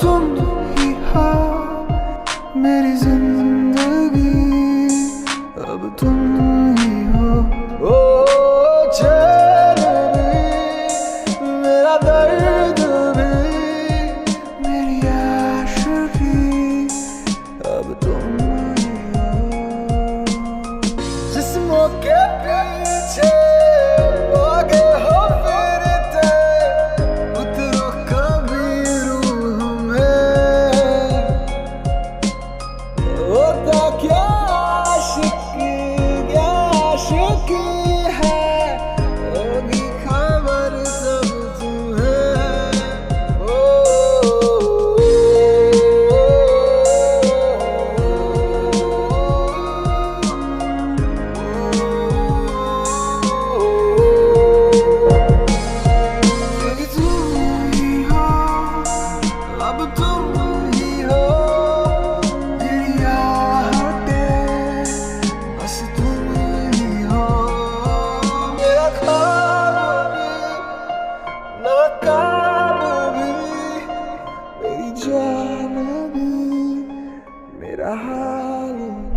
तुम ही हो मेरी जिंदगी, अब तुम ही हो। ओ चैन भी मेरा दर्द भी मेरी आशिकी, अब तुम ही हो। जिस्मों के पीछे I